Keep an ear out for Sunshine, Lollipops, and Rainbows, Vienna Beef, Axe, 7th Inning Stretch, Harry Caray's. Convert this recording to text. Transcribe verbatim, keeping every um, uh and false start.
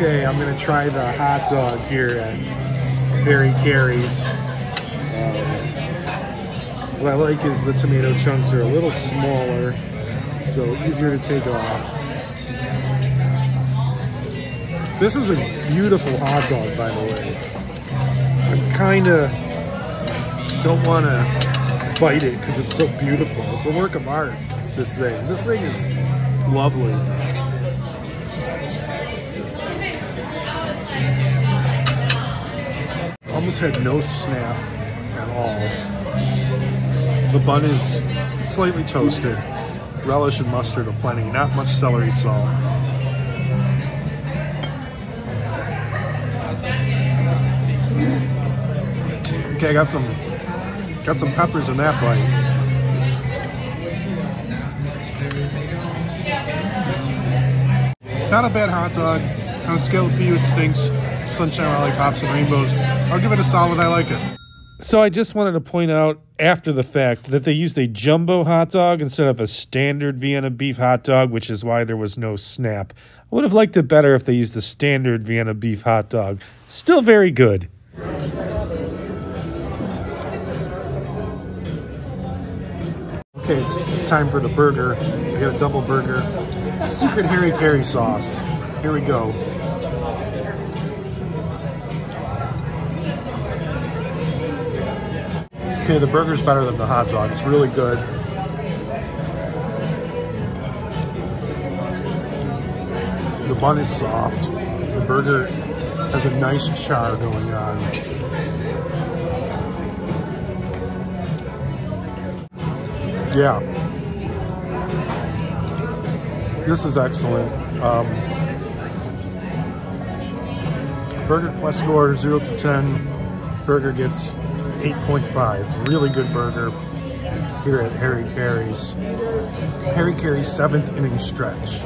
Okay, I'm gonna try the hot dog here at Harry Caray's. Um, what I like is the tomato chunks are a little smaller, so easier to take off. This is a beautiful hot dog, by the way. I kinda don't wanna bite it because it's so beautiful. It's a work of art, this thing. This thing is lovely. Almost had no snap at all. The bun is slightly toasted. Relish and mustard aplenty. Not much celery salt. Okay, I got some got some peppers in that bite. Not a bad hot dog. On a scale of P, it stinks. Sunshine, Lollipops, and Rainbows. I'll give it a solid. I like it. So I just wanted to point out after the fact that they used a jumbo hot dog instead of a standard Vienna beef hot dog, which is why there was no snap. I would have liked it better if they used the standard Vienna beef hot dog. Still very good. Okay, it's time for the burger. I got a double burger. Secret Harry Caray's sauce. Here we go. Okay, the burger's better than the hot dog. It's really good. The bun is soft. The burger has a nice char going on. Yeah. This is excellent. Um, Burger Quest score zero to ten. Burger gets eight point five. Really good burger here at Harry Caray's. Harry Caray's seventh Inning Stretch.